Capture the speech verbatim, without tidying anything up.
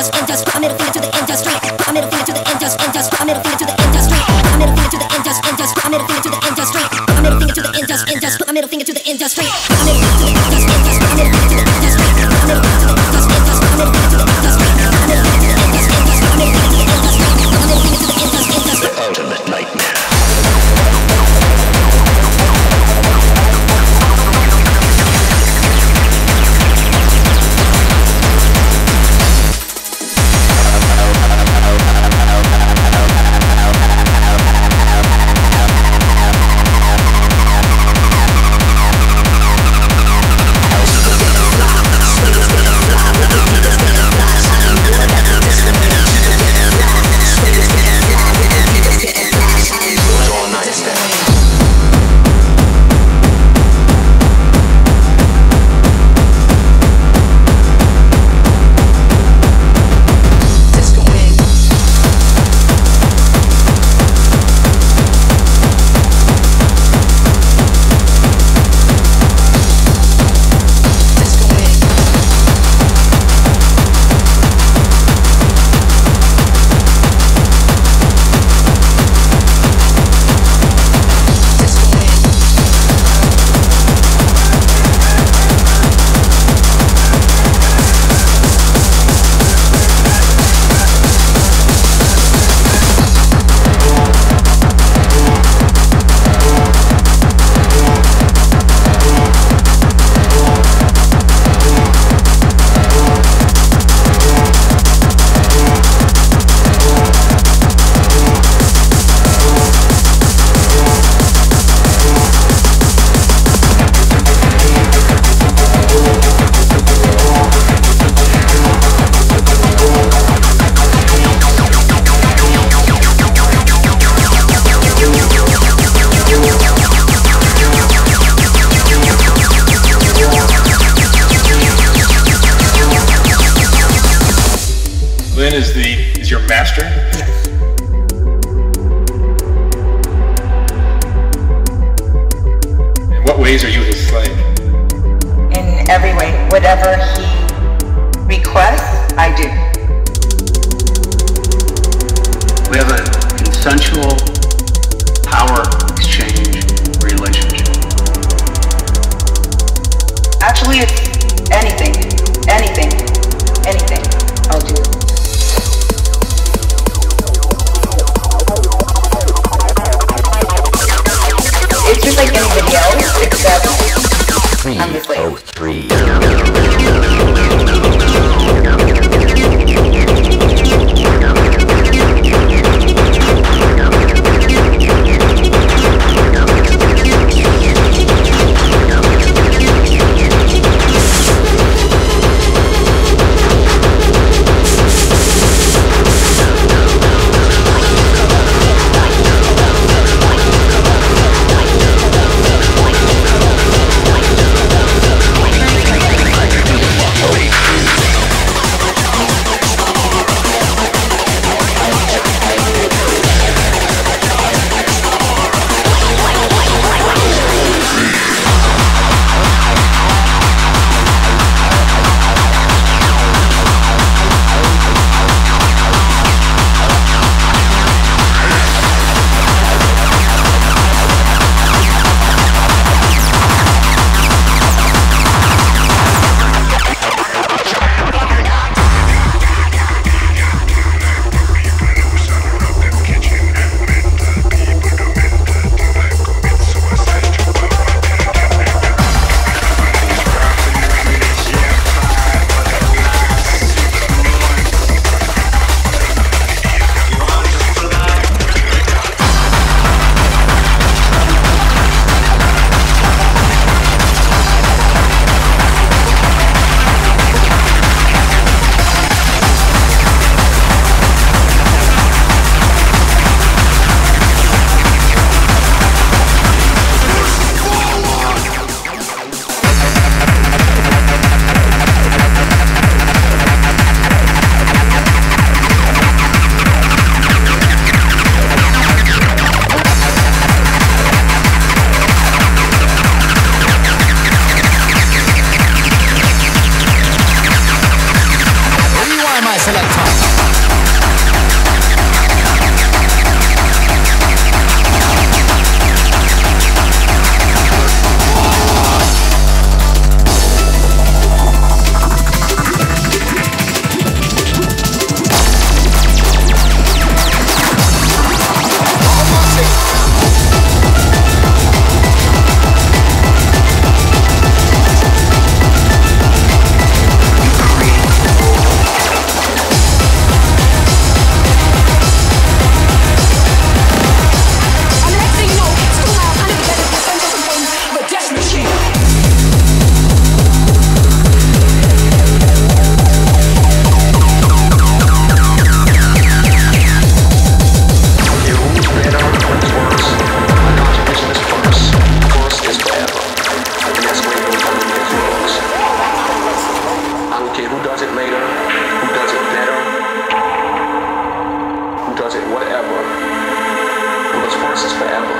just, and just, a middle finger to the industry. A middle finger to the industry, and just, a middle finger to the industry. A middle finger to the industry, and just, a middle finger to the industry. A middle finger to the industry, and just, a middle finger to the industry. A middle finger to the industry, and just, a middle finger to the industry. A middle finger to the industry, and just, a middle finger to the industry. A middle finger to the industry, and just, a middle finger to the industry. A middle finger to the industry, and just, the ultimate nightmare. It's just like anybody else, except I'm the slave. selector. Whatever, because force is forever.